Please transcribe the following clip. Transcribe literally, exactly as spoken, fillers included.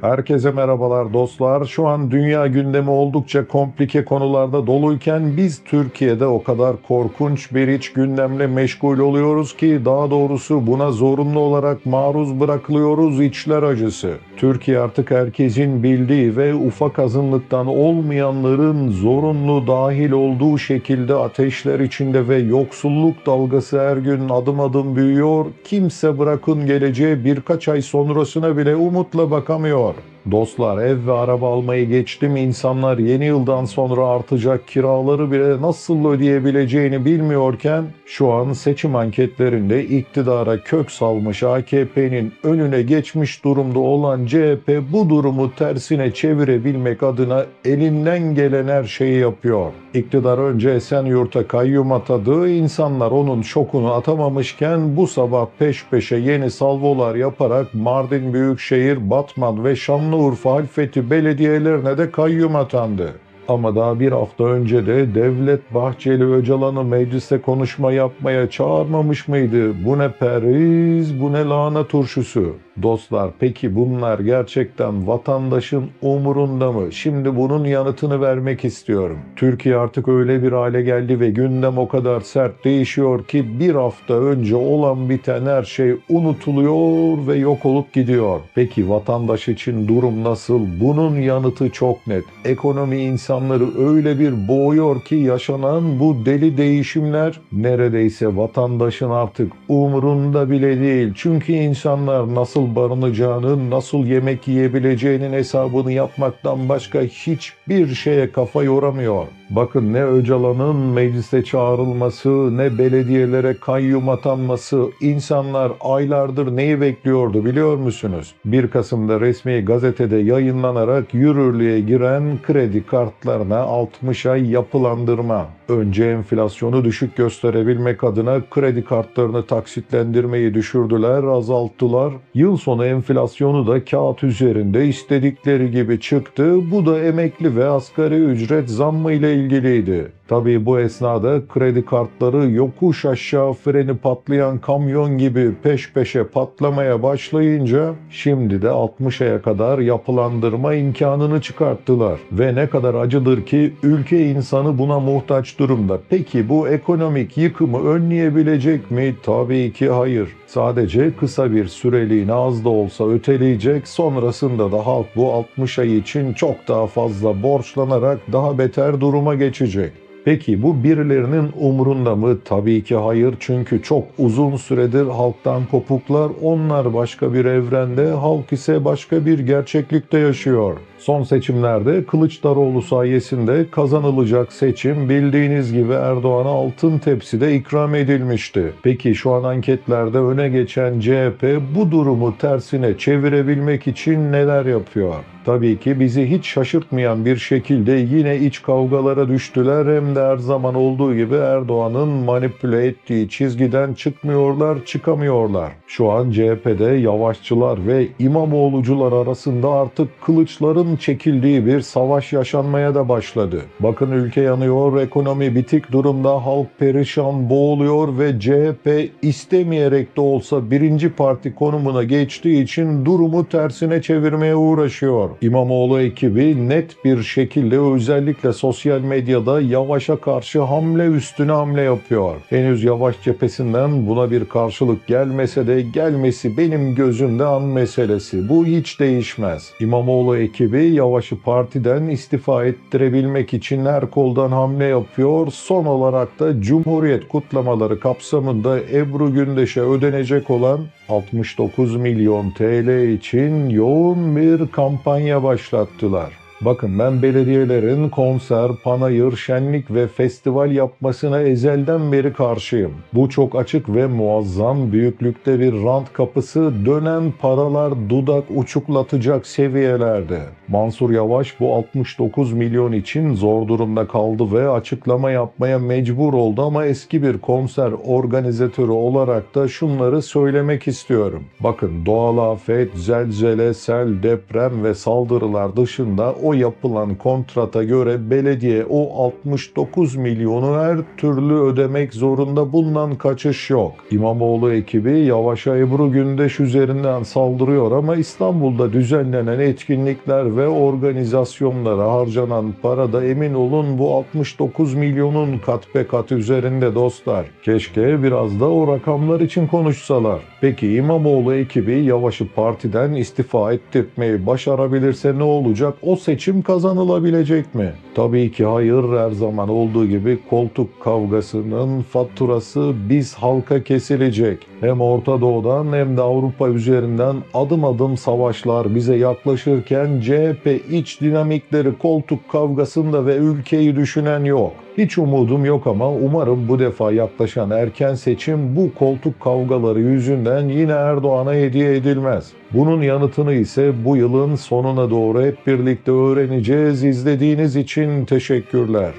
Herkese merhabalar dostlar. Şu an dünya gündemi oldukça komplike konularda doluyken biz Türkiye'de o kadar korkunç bir iç gündemle meşgul oluyoruz ki, daha doğrusu buna zorunlu olarak maruz bırakılıyoruz, içler acısı. Türkiye artık herkesin bildiği ve ufak azınlıktan olmayanların zorunlu dahil olduğu şekilde ateşler içinde ve yoksulluk dalgası her gün adım adım büyüyor. Kimse bırakın geleceğe birkaç ay sonrasına bile umutla bakamıyor. Dostlar, ev ve araba almayı geçtim, insanlar yeni yıldan sonra artacak kiraları bile nasıl ödeyebileceğini bilmiyorken şu an seçim anketlerinde iktidara kök salmış A K P'nin önüne geçmiş durumda olan C H P bu durumu tersine çevirebilmek adına elinden gelen her şeyi yapıyor. İktidar önce Esenyurt'a kayyum atadığı, insanlar onun şokunu atamamışken bu sabah peş peşe yeni salvolar yaparak Mardin Büyükşehir, Batman ve Şanlıurfa Halfeti belediyelerine de kayyum atandı. Ama daha bir hafta önce de Devlet Bahçeli Öcalan'ı mecliste konuşma yapmaya çağırmamış mıydı? Bu ne periz, bu ne lahana turşusu. Dostlar, peki bunlar gerçekten vatandaşın umurunda mı? Şimdi bunun yanıtını vermek istiyorum. Türkiye artık öyle bir hale geldi ve gündem o kadar sert değişiyor ki bir hafta önce olan biten her şey unutuluyor ve yok olup gidiyor. Peki vatandaş için durum nasıl? Bunun yanıtı çok net. Ekonomi insanları öyle bir boğuyor ki yaşanan bu deli değişimler neredeyse vatandaşın artık umurunda bile değil. Çünkü insanlar nasıl barınacağının, nasıl yemek yiyebileceğinin hesabını yapmaktan başka hiçbir şeye kafa yoramıyor. Bakın, ne Öcalan'ın meclise çağrılması, ne belediyelere kayyum atanması, insanlar aylardır neyi bekliyordu biliyor musunuz? bir Kasım'da resmi gazetede yayınlanarak yürürlüğe giren kredi kartlarına altmış ay yapılandırma. Önce enflasyonu düşük gösterebilmek adına kredi kartlarını taksitlendirmeyi düşürdüler, azalttılar. Yıl sonu enflasyonu da kağıt üzerinde istedikleri gibi çıktı. Bu da emekli ve asgari ücret zammı ile ilgiliydi. Tabii bu esnada kredi kartları yokuş aşağı freni patlayan kamyon gibi peş peşe patlamaya başlayınca şimdi de altmış aya kadar yapılandırma imkanını çıkarttılar. Ve ne kadar acıdır ki ülke insanı buna muhtaç durumda. Peki bu ekonomik yıkımı önleyebilecek mi? Tabii ki hayır. Sadece kısa bir süreliğine az da olsa öteleyecek. Sonrasında da halk bu altmış ay için çok daha fazla borçlanarak daha beter duruma geçecek. Peki bu birilerinin umurunda mı? Tabii ki hayır. Çünkü çok uzun süredir halktan kopuklar. Onlar başka bir evrende, halk ise başka bir gerçeklikte yaşıyor. Son seçimlerde Kılıçdaroğlu sayesinde kazanılacak seçim bildiğiniz gibi Erdoğan'a altın tepside ikram edilmişti. Peki şu an anketlerde öne geçen C H P bu durumu tersine çevirebilmek için neler yapıyor? Tabii ki bizi hiç şaşırtmayan bir şekilde yine iç kavgalara düştüler. Hem de her zaman olduğu gibi Erdoğan'ın manipüle ettiği çizgiden çıkmıyorlar, çıkamıyorlar. Şu an C H P'de Yavaşçılar ve İmamoğlu'cular arasında artık kılıçların çekildiği bir savaş yaşanmaya da başladı. Bakın, ülke yanıyor, ekonomi bitik durumda, halk perişan, boğuluyor ve C H P istemeyerek de olsa birinci parti konumuna geçtiği için durumu tersine çevirmeye uğraşıyor. İmamoğlu ekibi net bir şekilde özellikle sosyal medyada Yavaş'a karşı hamle üstüne hamle yapıyor. Henüz Yavaş cephesinden buna bir karşılık gelmese de gelmesi benim gözümde an meselesi. Bu hiç değişmez. İmamoğlu ekibi Yavaş'ı partiden istifa ettirebilmek için her koldan hamle yapıyor. Son olarak da Cumhuriyet kutlamaları kapsamında Ebru Gündeş'e ödenecek olan altmış dokuz milyon T L için yoğun bir kampanya başlattılar. Bakın, ben belediyelerin konser, panayır, şenlik ve festival yapmasına ezelden beri karşıyım. Bu çok açık ve muazzam büyüklükte bir rant kapısı, dönen paralar dudak uçuklatacak seviyelerde. Mansur Yavaş bu altmış dokuz milyon için zor durumda kaldı ve açıklama yapmaya mecbur oldu, ama eski bir konser organizatörü olarak da şunları söylemek istiyorum. Bakın, doğal afet, zelzele, sel, deprem ve saldırılar dışında o yapılan kontrata göre belediye o altmış dokuz milyonu her türlü ödemek zorunda. Bundan kaçış yok. İmamoğlu ekibi Yavaş'a Ebru Gündeş üzerinden saldırıyor ama İstanbul'da düzenlenen etkinlikler ve organizasyonlara harcanan para da emin olun bu altmış dokuz milyonun kat be kat üzerinde dostlar. Keşke biraz da o rakamlar için konuşsalar. Peki İmamoğlu ekibi Yavaş'ı partiden istifa ettirtmeyi başarabilirse ne olacak? O seçim kazanılabilecek mi? Tabii ki hayır. Her zaman olduğu gibi koltuk kavgasının faturası biz halka kesilecek. Hem Orta Doğu'dan hem de Avrupa üzerinden adım adım savaşlar bize yaklaşırken C H P iç dinamikleri, koltuk kavgasında ve ülkeyi düşünen yok. Hiç umudum yok ama umarım bu defa yaklaşan erken seçim bu koltuk kavgaları yüzünden yine Erdoğan'a hediye edilmez. Bunun yanıtını ise bu yılın sonuna doğru hep birlikte öğreneceğiz. İzlediğiniz için teşekkürler.